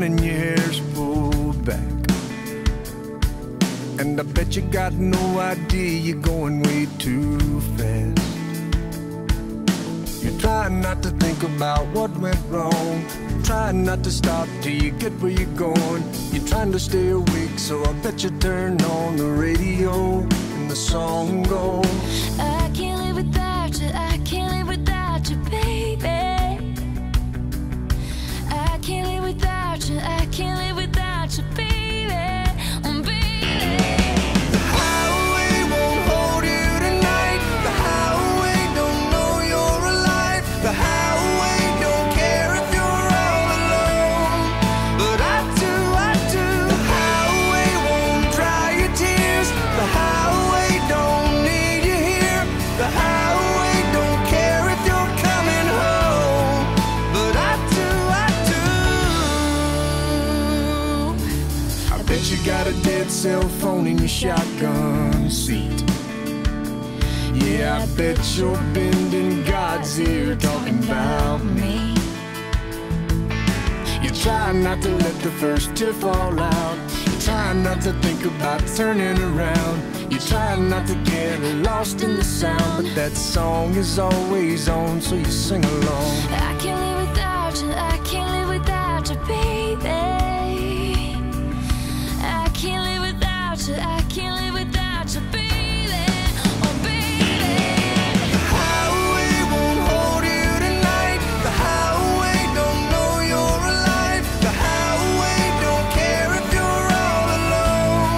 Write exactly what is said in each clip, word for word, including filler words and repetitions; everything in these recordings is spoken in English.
down and your hair's pulled back. And I bet you got no idea you're going way too fast. You're trying not to think about what went wrong, trying not to stop till you get where you're going. You're trying to stay awake, so I bet you turn on the radio and the song goes, I can't live without you, I can't live without you, baby. I can't live without you, I can't live without you, baby, oh, baby. The highway won't hold you tonight. The highway don't know you're alive. The highway don't care if you're all alone. But I do, I do. The highway won't dry your tears. The highway don't need you here. The highway don't care if you're coming home. But I do, I do. Bet you got a dead cell phone in your shotgun seat. Yeah, I bet you're bending God's ear talking about me. You're trying not to let the first tear fall out. You're trying not to think about turning around. You're trying not to get lost in the sound, but that song is always on, so you sing along. I can't live without you, I can't live without you, baby. I can't live without you, I can't live without you, baby, oh, baby. The highway won't hold you tonight. The highway don't know you're alive. The highway don't care if you're all alone.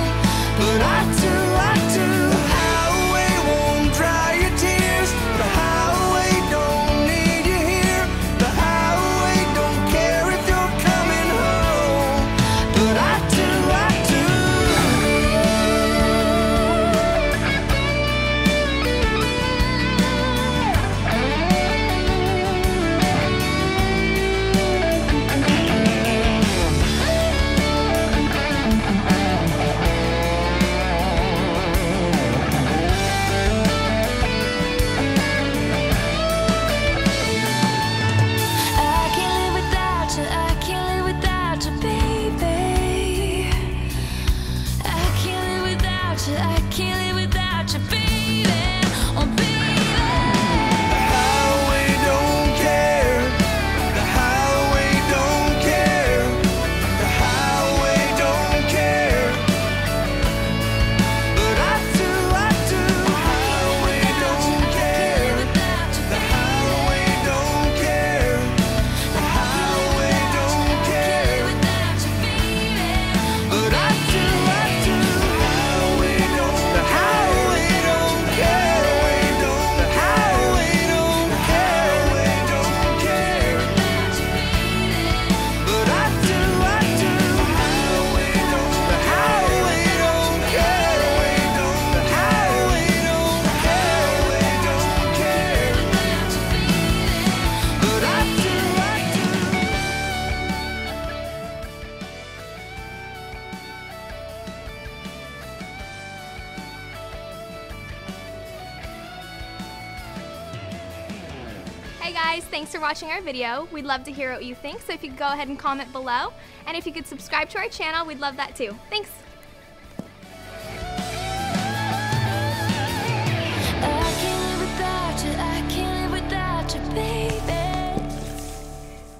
But I do, I do. The highway won't dry your tears. The highway don't need you here. The highway don't care if you're coming home. But I do, I do. I can't live without you, baby, oh, baby. The highway don't care. The highway don't care. The highway don't care. But I do, I do. The highway don't care. The highway don't care. The highway don't care. But I do, I do. Hey guys, thanks for watching our video. We'd love to hear what you think, so if you could go ahead and comment below. And if you could subscribe to our channel, we'd love that too. Thanks!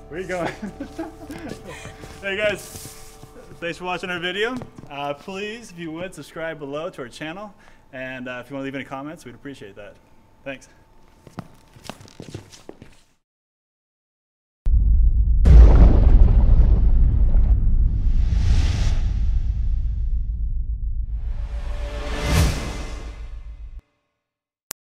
Where are you going? Hey guys, thanks for watching our video. Uh, please, if you would, subscribe below to our channel. And uh, if you want to leave any comments, we'd appreciate that. Thanks.